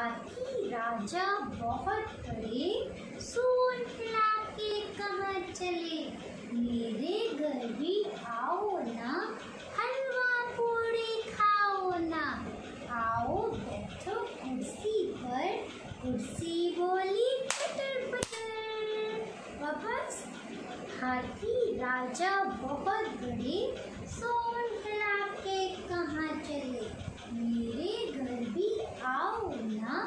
हाथी राजा बहुत बड़े, सूंड फैला के कमर चले। मेरे घर भी आओ ना, हलवा पूरी खाओ ना। आओ बैठो कुर्सी पर, कुर्सी बोली पटर पटर। वापस। हाथी राजा बहुत बड़े, सूंड फैला के कहाँ चले। मेरे घर भी आओ ना,